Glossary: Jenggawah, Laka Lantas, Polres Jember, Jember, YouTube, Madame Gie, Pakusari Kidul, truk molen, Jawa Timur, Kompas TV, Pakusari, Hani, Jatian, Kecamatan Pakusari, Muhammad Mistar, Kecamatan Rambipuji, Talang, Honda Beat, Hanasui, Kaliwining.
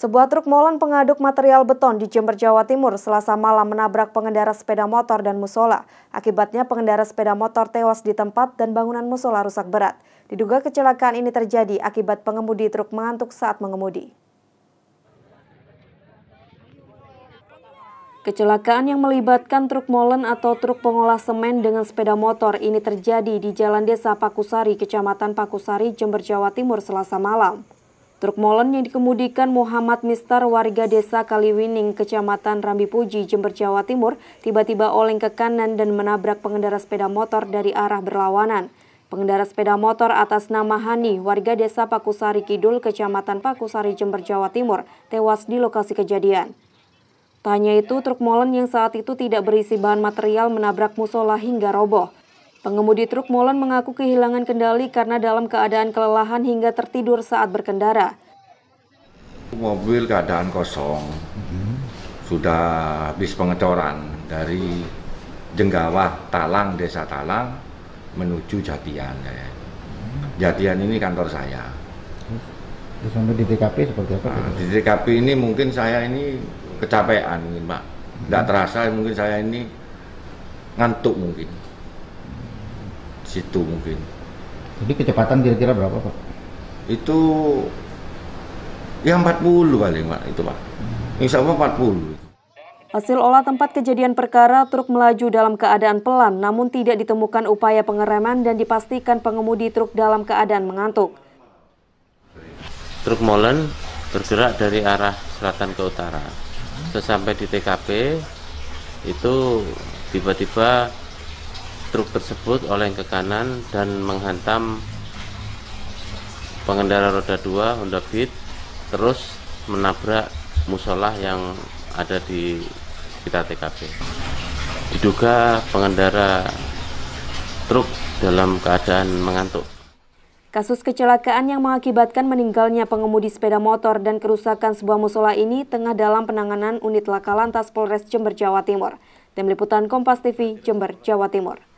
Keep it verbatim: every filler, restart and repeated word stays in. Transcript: Sebuah truk molen pengaduk material beton di Jember, Jawa Timur Selasa malam menabrak pengendara sepeda motor dan musola. Akibatnya pengendara sepeda motor tewas di tempat dan bangunan musola rusak berat. Diduga kecelakaan ini terjadi akibat pengemudi truk mengantuk saat mengemudi. Kecelakaan yang melibatkan truk molen atau truk pengolah semen dengan sepeda motor ini terjadi di Jalan Desa Pakusari, Kecamatan Pakusari, Jember, Jawa Timur Selasa malam. Truk molen yang dikemudikan Muhammad Mistar warga desa Kaliwining, Kecamatan Rambipuji, Jember, Jawa Timur, tiba-tiba oleng ke kanan dan menabrak pengendara sepeda motor dari arah berlawanan. Pengendara sepeda motor atas nama Hani, warga desa Pakusari Kidul, Kecamatan Pakusari, Jember, Jawa Timur, tewas di lokasi kejadian. Tak hanya itu, truk molen yang saat itu tidak berisi bahan material menabrak musola hingga roboh. Pengemudi truk molen mengaku kehilangan kendali karena dalam keadaan kelelahan hingga tertidur saat berkendara. Mobil keadaan kosong, sudah habis pengecoran dari Jenggawah, Talang, Desa Talang, menuju Jatian. Jatian ini kantor saya. Sampai di T K P seperti apa? Nah, di T K P ini mungkin saya ini kecapean, mungkin Pak. Tidak terasa mungkin saya ini ngantuk mungkin. Situ mungkin. Jadi kecepatan kira-kira berapa Pak? Itu ya empat puluh paling Pak, itu Pak. Insya Allah empat puluh. Hasil olah tempat kejadian perkara, truk melaju dalam keadaan pelan namun tidak ditemukan upaya pengereman dan dipastikan pengemudi truk dalam keadaan mengantuk. Truk molen bergerak dari arah selatan ke utara. Sesampai di T K P itu tiba-tiba truk tersebut oleng ke kanan dan menghantam pengendara roda dua Honda Beat, terus menabrak musola yang ada di sekitar T K P. Diduga pengendara truk dalam keadaan mengantuk. Kasus kecelakaan yang mengakibatkan meninggalnya pengemudi sepeda motor dan kerusakan sebuah musola ini tengah dalam penanganan unit Laka Lantas Polres Jember, Jawa Timur. Tim Liputan Kompas T V, Jember, Jawa Timur.